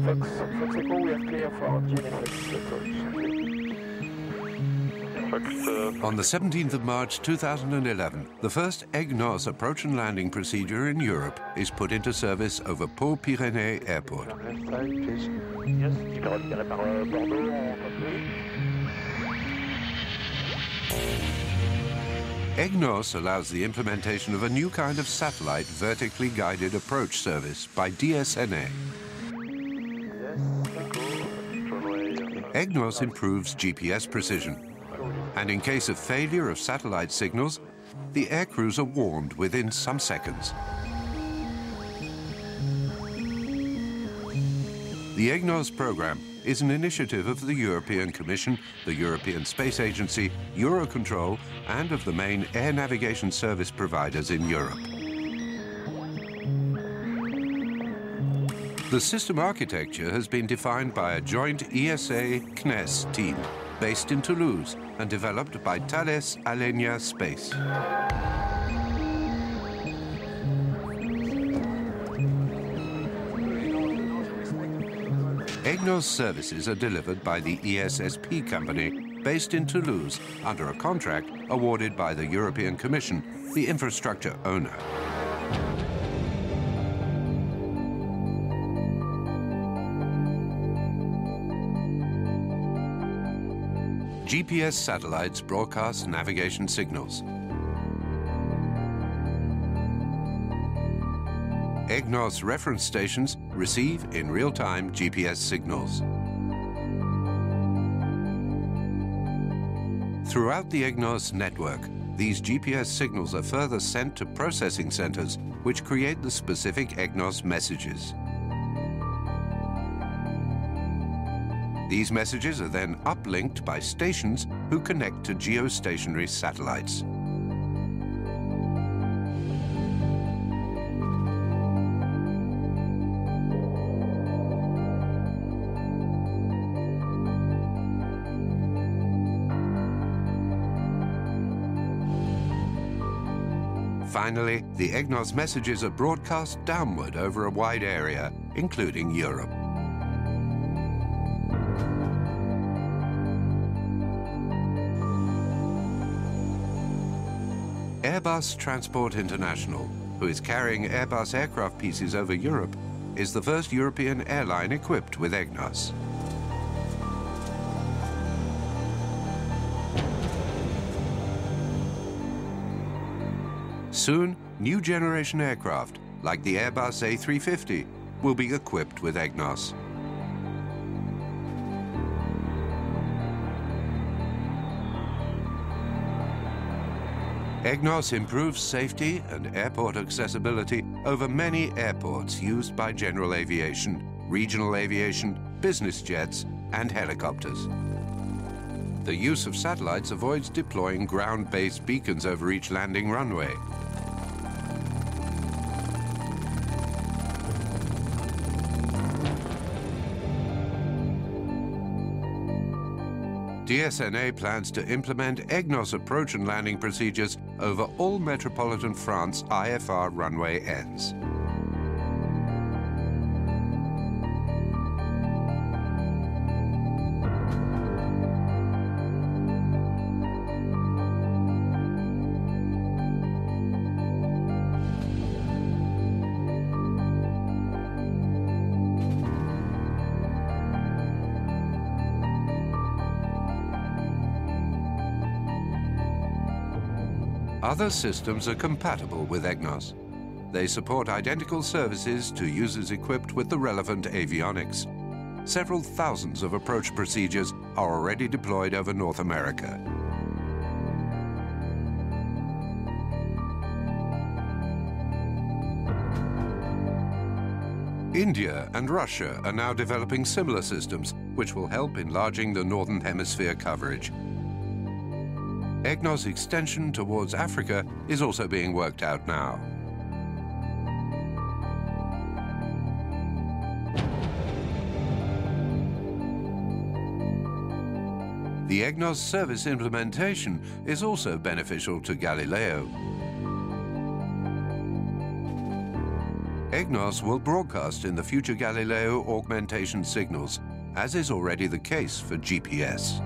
Fox, we are clear for our geneflex approach. On the 17th of March 2011, the first EGNOS approach and landing procedure in Europe is put into service over Pau-Pyrénées Airport. EGNOS allows the implementation of a new kind of satellite vertically guided approach service by DSNA. EGNOS improves GPS precision, and in case of failure of satellite signals, the aircrews are warned within some seconds. The EGNOS program is an initiative of the European Commission, the European Space Agency, Eurocontrol, and of the main air navigation service providers in Europe. The system architecture has been defined by a joint ESA-CNES team based in Toulouse and developed by Thales Alenia Space. EGNOS services are delivered by the ESSP company, based in Toulouse, under a contract awarded by the European Commission, the infrastructure owner. GPS satellites broadcast navigation signals. EGNOS reference stations receive in real-time GPS signals. Throughout the EGNOS network, these GPS signals are further sent to processing centers, which create the specific EGNOS messages. These messages are then uplinked by stations who connect to geostationary satellites. Finally, the EGNOS messages are broadcast downward over a wide area, including Europe. Airbus Transport International, who is carrying Airbus aircraft pieces over Europe, is the first European airline equipped with EGNOS. Soon, new generation aircraft, like the Airbus A350, will be equipped with EGNOS. EGNOS improves safety and airport accessibility over many airports used by general aviation, regional aviation, business jets, and helicopters. The use of satellites avoids deploying ground-based beacons over each landing runway. DSNA plans to implement EGNOS approach and landing procedures over all metropolitan France IFR runway ends. Other systems are compatible with EGNOS. They support identical services to users equipped with the relevant avionics. Several thousands of approach procedures are already deployed over North America. India and Russia are now developing similar systems, which will help enlarging the Northern Hemisphere coverage. EGNOS extension towards Africa is also being worked out now. The EGNOS service implementation is also beneficial to Galileo. EGNOS will broadcast in the future Galileo augmentation signals, as is already the case for GPS.